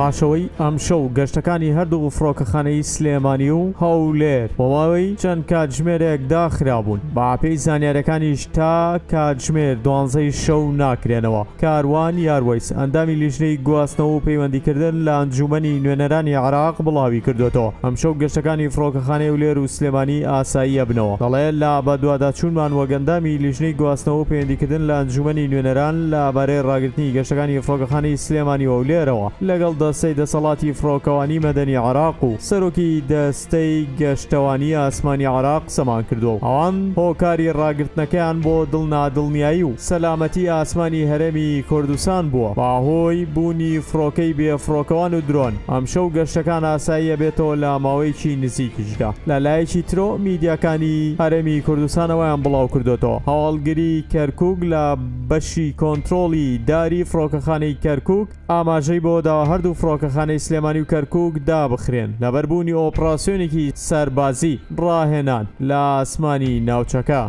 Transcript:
پاشەوەی ئەمشەو گەشتەکانی هەردوو فڕۆکەخانەی سلێمانی و هەولێر بۆ ماوەی چەند کاتژمێرێک داخرابوون بە پێی زانیاریەکانیش تا کاتژمێر 12ی شەو ناکرێنەوە. کاروان یاروەیس ئەندامی لیژنەی گواستنەوە و پەیوەندیکردن لە ئەنجومەنی نوێنەرانی عێراق بڵاوی کردوێتەوە. ئەمشەو گەشتەکانی فڕۆکەخانەی هەولێر و سلێمانی ئاسایی ئەبنەوە. دەڵێ لا بەدواداچوونمان وەگەندامی لیژنەی گواستنەوە و پەیوەندیکردن لە ئەنجومەنی نوێنەران لەبارەی ڕاگرتنی گەشتەکانی فڕۆکەخانەی سلێمانی و هەولێرەوە لەگەڵ سيد صلاتي فروكواني مدني عراق سروكي دستي گشتواني اسماني عراق سمان كردو اوان هوكاري راگرتنكيان بو دلنا دلنيايو سلامتي اسماني هرمي كردستان بو باهوي بوني فروكي بي فروكوانو درون امشو گشتكان اسايه بيتو لاماويكي نزيكجدا للايكي ترو ميدياكاني هرمي كردستان وان بلاو كردوتو هاولگري كركوك لبشي كنترولي داري فروكخاني كركوك اماجي بو دا هردو فڕۆکەخانەی سلێمانی و کەرکووک دابخرێن لەبەربوونی ئۆپراسیۆنێکی سەربازی ڕاهێنان لە ئاسمانی ناوچەکە.